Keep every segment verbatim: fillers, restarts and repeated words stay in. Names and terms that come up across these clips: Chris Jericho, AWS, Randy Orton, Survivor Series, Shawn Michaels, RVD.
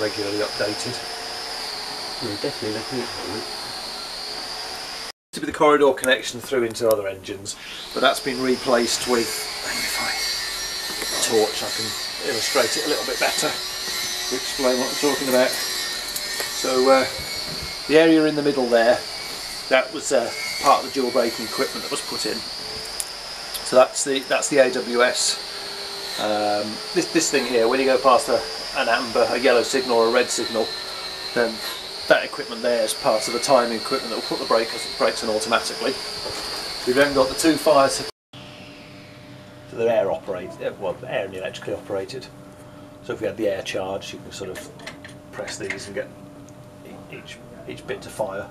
regularly updated. We're definitely looking at it. To be the corridor connection through into other engines, but that's been replaced with, if I get the torch I can illustrate it a little bit better, to explain what I'm talking about. So uh, the area in the middle there, that was uh, part of the dual braking equipment that was put in. So that's the that's the A W S. Um, this this thing here, when you go past a, an amber, a yellow signal, or a red signal, then that equipment there is part of the timing equipment that will put the brakes brakes in automatically. We've then got the two fire suppression. So they're air operated, well, air and electrically operated. So if we had the air charge, you can sort of press these and get each each bit to fire.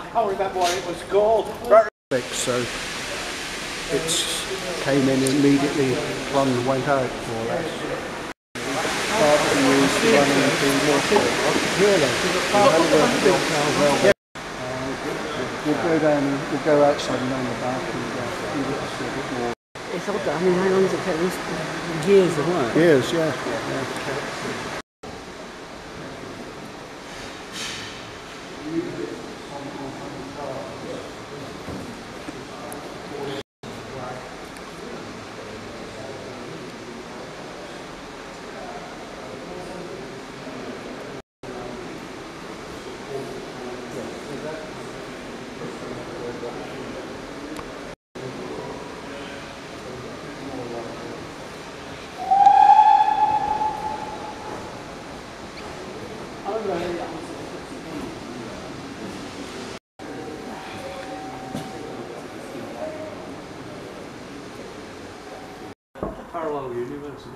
I can't remember what it was called. So it came in and immediately one went out more or less. We'll go down and we'll go outside and on the back and uh, do this a bit more. It's odd, I mean, how long does it take? It's years of work. Years, yeah. yeah. yeah. Parallel universe.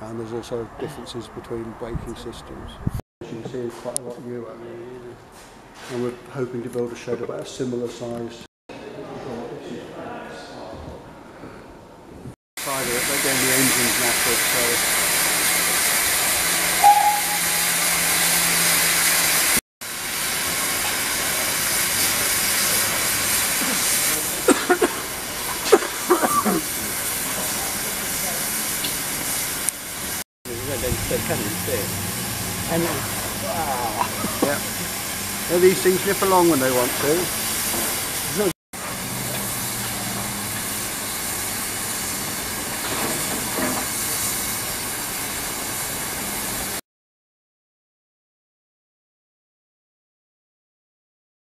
And there's also differences between braking systems. As you can see, it's quite a lot newer. And we're hoping to build a shed about a similar size. Side of it, but again the engine's knackered, so... They're coming soon. I know. Wow. Yep. Well, these things nip along when they want to.